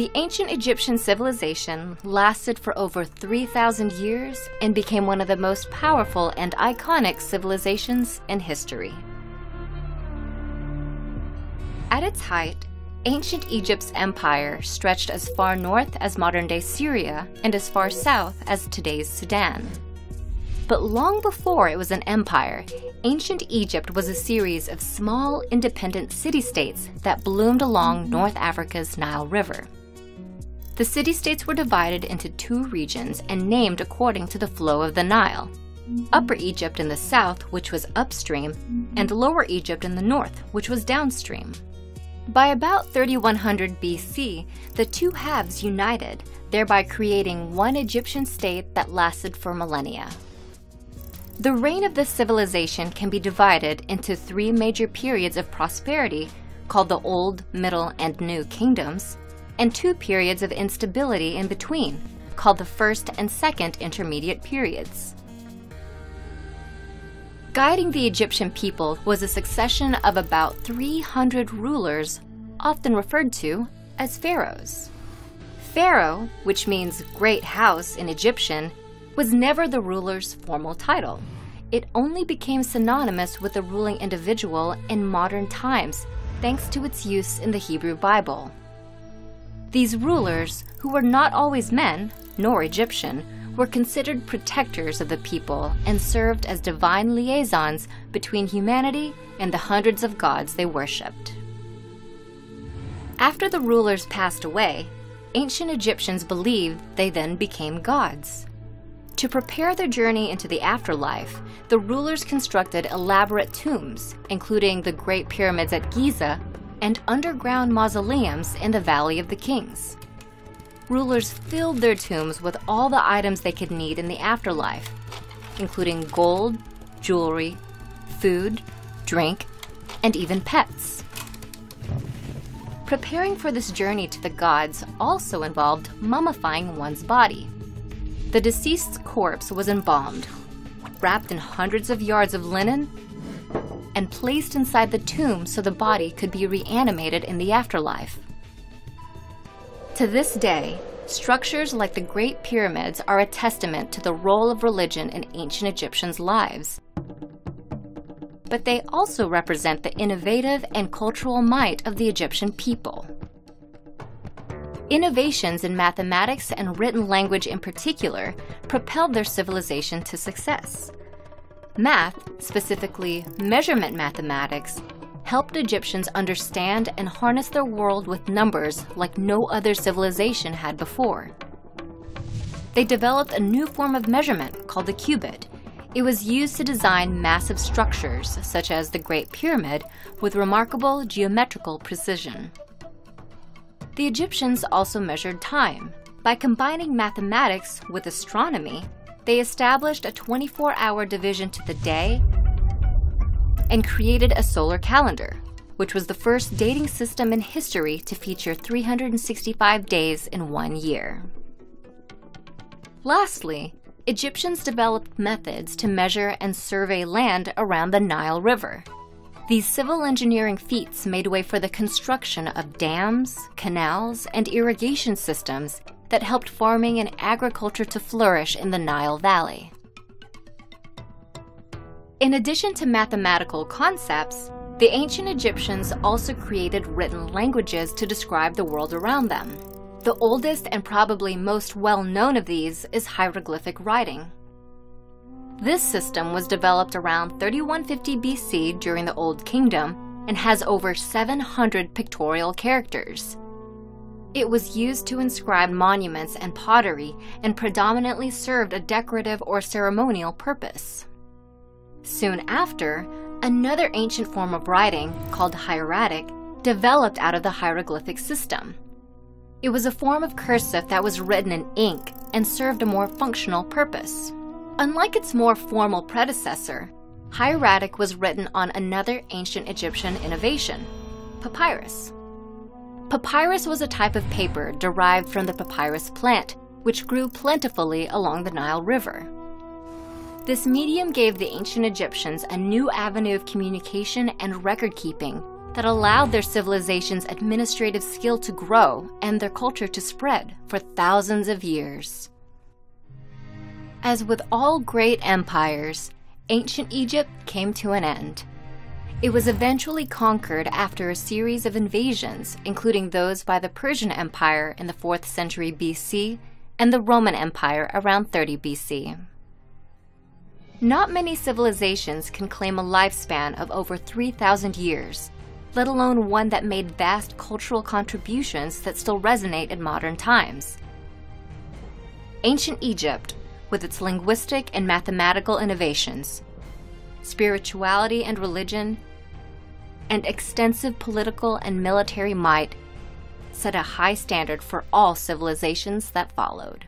The ancient Egyptian civilization lasted for over 3,000 years and became one of the most powerful and iconic civilizations in history. At its height, ancient Egypt's empire stretched as far north as modern-day Syria and as far south as today's Sudan. But long before it was an empire, ancient Egypt was a series of small, independent city-states that bloomed along North Africa's Nile River. The city-states were divided into two regions and named according to the flow of the Nile: Upper Egypt in the south, which was upstream, and Lower Egypt in the north, which was downstream. By about 3100 BC, the two halves united, thereby creating one Egyptian state that lasted for millennia. The reign of this civilization can be divided into three major periods of prosperity, called the Old, Middle, and New Kingdoms, and two periods of instability in between, called the First and Second Intermediate Periods. Guiding the Egyptian people was a succession of about 300 rulers, often referred to as pharaohs. Pharaoh, which means great house in Egyptian, was never the ruler's formal title. It only became synonymous with the ruling individual in modern times, thanks to its use in the Hebrew Bible. These rulers, who were not always men, nor Egyptian, were considered protectors of the people and served as divine liaisons between humanity and the hundreds of gods they worshipped. After the rulers passed away, ancient Egyptians believed they then became gods. To prepare their journey into the afterlife, the rulers constructed elaborate tombs, including the Great Pyramids at Giza and underground mausoleums in the Valley of the Kings. Rulers filled their tombs with all the items they could need in the afterlife, including gold, jewelry, food, drink, and even pets. Preparing for this journey to the gods also involved mummifying one's body. The deceased's corpse was embalmed, wrapped in hundreds of yards of linen, and placed inside the tomb so the body could be reanimated in the afterlife. To this day, structures like the Great Pyramids are a testament to the role of religion in ancient Egyptians' lives. But they also represent the innovative and cultural might of the Egyptian people. Innovations in mathematics and written language in particular propelled their civilization to success. Math, specifically measurement mathematics, helped Egyptians understand and harness their world with numbers like no other civilization had before. They developed a new form of measurement called the cubit. It was used to design massive structures, such as the Great Pyramid, with remarkable geometrical precision. The Egyptians also measured time. By combining mathematics with astronomy, they established a 24-hour division to the day and created a solar calendar, which was the first dating system in history to feature 365 days in one year. Lastly, Egyptians developed methods to measure and survey land around the Nile River. These civil engineering feats made way for the construction of dams, canals, and irrigation systems that helped farming and agriculture to flourish in the Nile Valley. In addition to mathematical concepts, the ancient Egyptians also created written languages to describe the world around them. The oldest and probably most well-known of these is hieroglyphic writing. This system was developed around 3150 BC during the Old Kingdom and has over 700 pictorial characters. It was used to inscribe monuments and pottery and predominantly served a decorative or ceremonial purpose. Soon after, another ancient form of writing, called hieratic, developed out of the hieroglyphic system. It was a form of cursive that was written in ink and served a more functional purpose. Unlike its more formal predecessor, hieratic was written on another ancient Egyptian innovation, papyrus. Papyrus was a type of paper derived from the papyrus plant, which grew plentifully along the Nile River. This medium gave the ancient Egyptians a new avenue of communication and record-keeping that allowed their civilization's administrative skill to grow and their culture to spread for thousands of years. As with all great empires, ancient Egypt came to an end. It was eventually conquered after a series of invasions, including those by the Persian Empire in the 4th century BC and the Roman Empire around 30 BC. Not many civilizations can claim a lifespan of over 3,000 years, let alone one that made vast cultural contributions that still resonate in modern times. Ancient Egypt, with its linguistic and mathematical innovations, spirituality and religion, and extensive political and military might, set a high standard for all civilizations that followed.